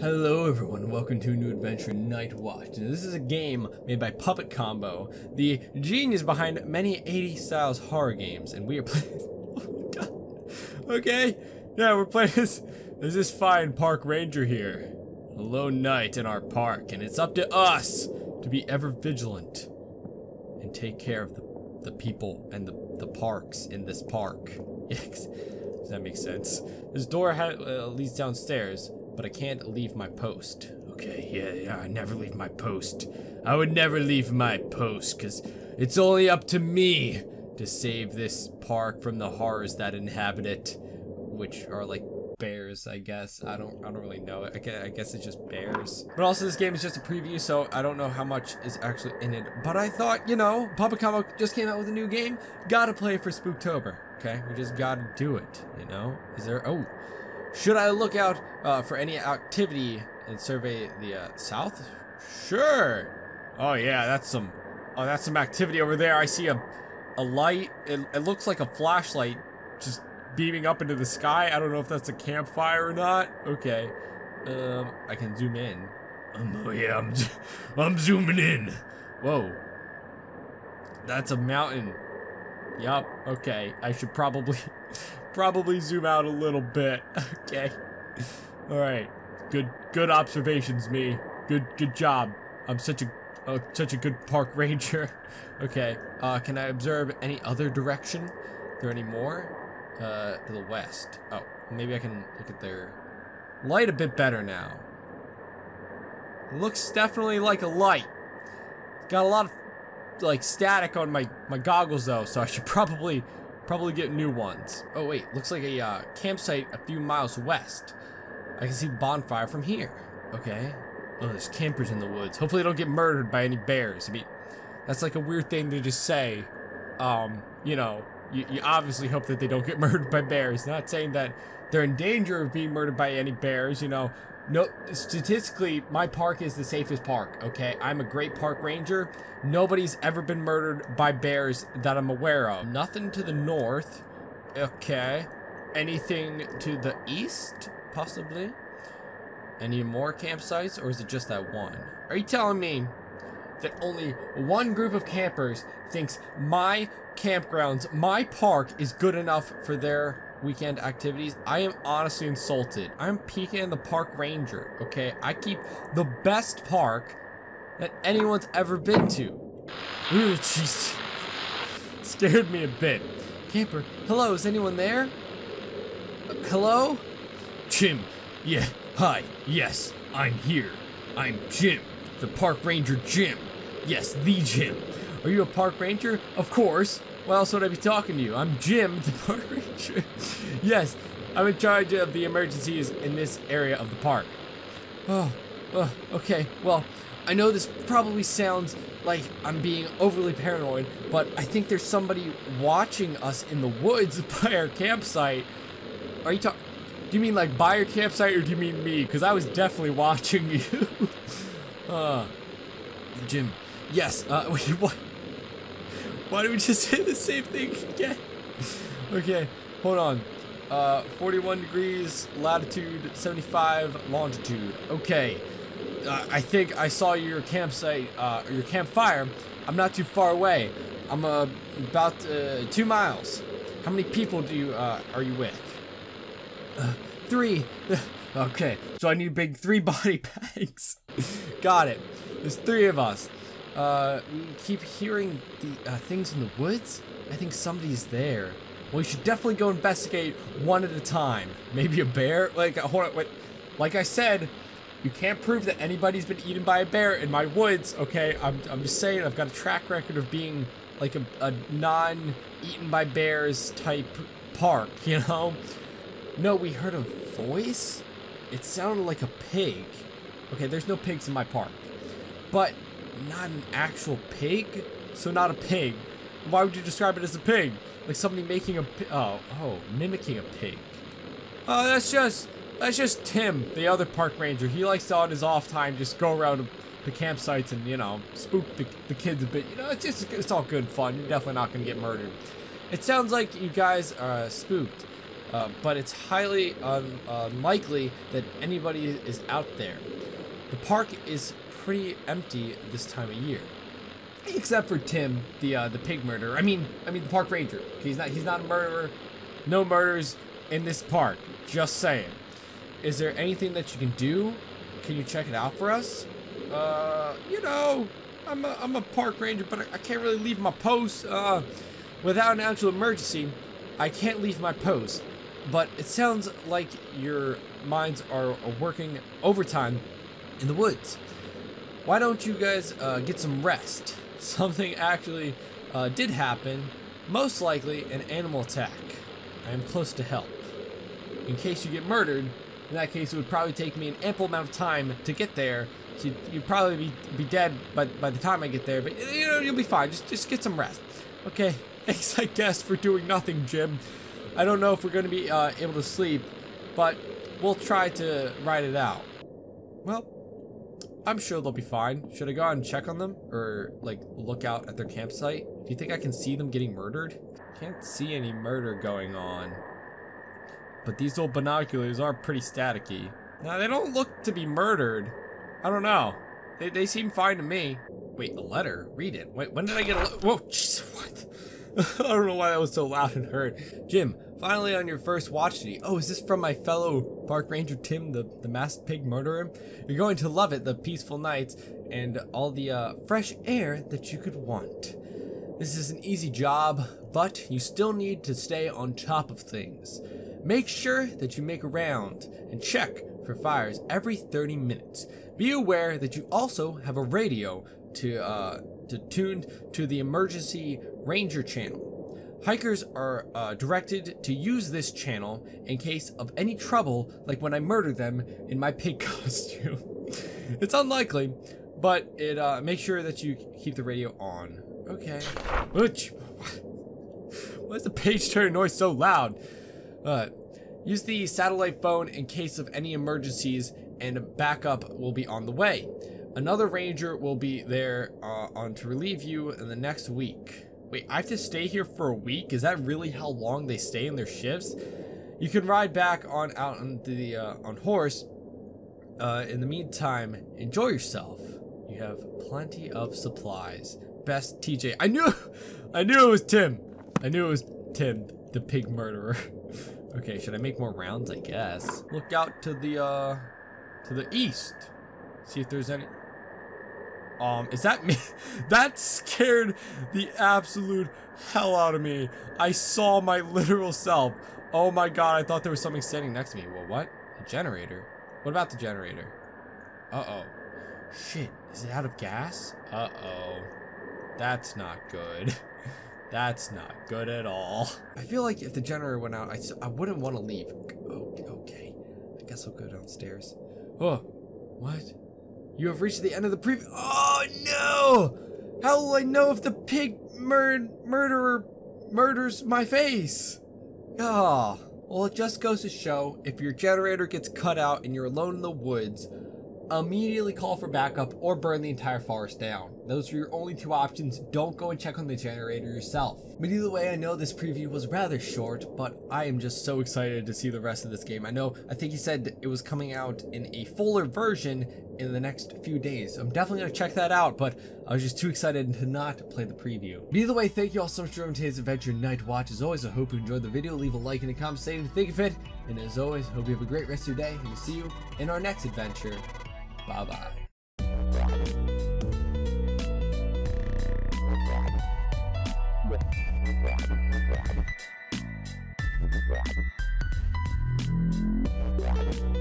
Hello everyone, welcome to a new adventure, Night Watch. Now, this is a game made by Puppet Combo, the genius behind many 80s styles horror games, and we are playing. Oh my god. Okay, yeah, we're playing this. There's this fine park ranger here, a lone night in our park, and it's up to us to be ever vigilant and take care of the people and the parks in this park. Does that make sense? This door leads downstairs. But I can't leave my post. Okay, yeah, I never leave my post. I would never leave my post, because it's only up to me to save this park from the horrors that inhabit it, which are like bears, I guess. I don't really know. I guess it's just bears. But also, this game is just a preview, so I don't know how much is actually in it. But I thought, you know, Puppet Combo just came out with a new game. Gotta play for Spooktober. Okay, we just gotta do it. You know? Is there? Oh. Should I look out for any activity and survey the south? Sure. Oh yeah, that's some activity over there. I see a light. It looks like a flashlight just beaming up into the sky. I don't know if that's a campfire or not. Okay. I can zoom in. Oh yeah, I'm zooming in. Whoa. That's a mountain. Yup. Okay. I should probably zoom out a little bit. Okay. All right. Good observations, me. Good job. I'm such a good park ranger. Okay. Can I observe any other direction? Are there any more? To the west. Oh, maybe I can look at their light a bit better now. Looks definitely like a light. It's got a lot of like static on my goggles though, so I should probably get new ones. Oh wait, looks like a campsite a few miles west. I can see the bonfire from here. Okay. Oh, there's campers in the woods. Hopefully I don't get murdered by any bears. I mean, that's like a weird thing to just say. You know, you obviously hope that they don't get murdered by bears. Not saying that they're in danger of being murdered by any bears, you know. No, statistically, my park is the safest park, okay? I'm a great park ranger. Nobody's ever been murdered by bears that I'm aware of. Nothing to the north, okay. Anything to the east, possibly? Any more campsites, or is it just that one? Are you telling me that only one group of campers thinks my campgrounds, my park, is good enough for their weekend activities? I am honestly insulted. I'm PK and the park ranger, okay? I keep the best park that anyone's ever been to. Ooh, jeez. Scared me a bit. Camper, hello, is anyone there? Hello? Jim, yeah, hi, yes, I'm here. I'm Jim, the park ranger Jim. Yes, the Jim. Are you a park ranger? Of course. Why else would I be talking to you? I'm Jim, the park ranger. Yes, I'm in charge of the emergencies in this area of the park. Oh, okay. Well, I know this probably sounds like I'm being overly paranoid, but I think there's somebody watching us in the woods by our campsite. Are you talking? Do you mean like by your campsite, or do you mean me? Because I was definitely watching you. Jim. Yes. Wait, what? Why do we just say the same thing again? Okay, hold on. 41 degrees latitude, 75 longitude. Okay, I think I saw your campsite, your campfire. I'm not too far away. I'm about 2 miles. How many people do you are you with? 3. Okay, so I need big 3 body bags. Got it. There's 3 of us. We keep hearing the things in the woods. I think somebody's there. Well, we should definitely go investigate one at a time. Maybe a bear? Like, hold on, wait. Like I said, you can't prove that anybody's been eaten by a bear in my woods, okay? I'm just saying, I've got a track record of being like a non-eaten by bears type park, you know? No, we heard a voice? It sounded like a pig. Okay, there's no pigs in my park. But not an actual pig, so not a pig. Why would you describe it as a pig? Like somebody making a mimicking a pig. Oh, that's just Tim, the other park ranger. He likes to, on his off time, just go around the campsites and, you know, spook the kids a bit. You know, it's all good fun. You're definitely not gonna get murdered. It sounds like you guys are spooked. but it's highly unlikely that anybody is out there. The park is pretty empty this time of year, except for Tim, the pig murderer. I mean the park ranger. He's not a murderer. No murders in this park. Just saying. Is there anything that you can do? Can you check it out for us? You know, I'm a park ranger, but I can't really leave my post. Without an actual emergency, I can't leave my post. But it sounds like your minds are working overtime in the woods. Why don't you guys get some rest? Something actually did happen. Most likely an animal attack. I am close to help. In case you get murdered, in that case it would probably take me an ample amount of time to get there. So you'd probably be dead by the time I get there. But you know, you'll be fine. Just get some rest. Okay, thanks I guess for doing nothing, Jim. I don't know if we're going to be able to sleep, but we'll try to ride it out. Well, I'm sure they'll be fine. Should I go out and check on them? Or, like, look out at their campsite? Do you think I can see them getting murdered? Can't see any murder going on. But these old binoculars are pretty staticky. Now, they don't look to be murdered. I don't know. They seem fine to me. Wait, a letter? Read it. Wait, when did I get a letter? Whoa, jeez, what? I don't know why that was so loud and heard. Jim, finally on your first watch duty. Oh, is this from my fellow park ranger Tim, the masked pig murderer? You're going to love it, the peaceful nights and all the fresh air that you could want. This is an easy job, but you still need to stay on top of things. Make sure that you make a round and check for fires every 30 minutes. Be aware that you also have a radio to tune to the emergency ranger channel. Hikers are directed to use this channel in case of any trouble, like when I murder them in my pig costume. It's unlikely, but it make sure that you keep the radio on. Okay. Why is the page turn noise so loud? Use the satellite phone in case of any emergencies, and a backup will be on the way. Another ranger will be there on to relieve you in the next week. Wait, I have to stay here for a week? Is that really how long they stay in their shifts? You can ride back on out on the on horse. In the meantime, enjoy yourself. You have plenty of supplies. Best TJ. I knew it was Tim. I knew it was Tim, the pig murderer. Okay, should I make more rounds? I guess. Look out to the east. See if there's any. Is that me? That scared the absolute hell out of me. I saw my literal self. Oh my god, I thought there was something standing next to me. Well, what? A generator? What about the generator? Uh-oh. Shit, is it out of gas? Uh-oh. That's not good. That's not good at all. I feel like if the generator went out, I wouldn't want to leave. Okay. I guess I'll go downstairs. Oh, what? You have reached the end of the preview. Oh no! How will I know if the pig murderer murders my face? Ah, oh, well, it just goes to show, if your generator gets cut out and you're alone in the woods, immediately call for backup or burn the entire forest down. Those are your only two options. Don't go and check on the generator yourself. But either way, I know this preview was rather short, but I am just so excited to see the rest of this game. I think he said it was coming out in a fuller version in the next few days. I'm definitely gonna check that out, but I was just too excited to not play the preview. But either way, thank you all so much for joining today's adventure, Night Watch. As always, I hope you enjoyed the video. Leave a like in the comments saying what you think of it. And as always, hope you have a great rest of your day, and we'll see you in our next adventure. Bye-bye.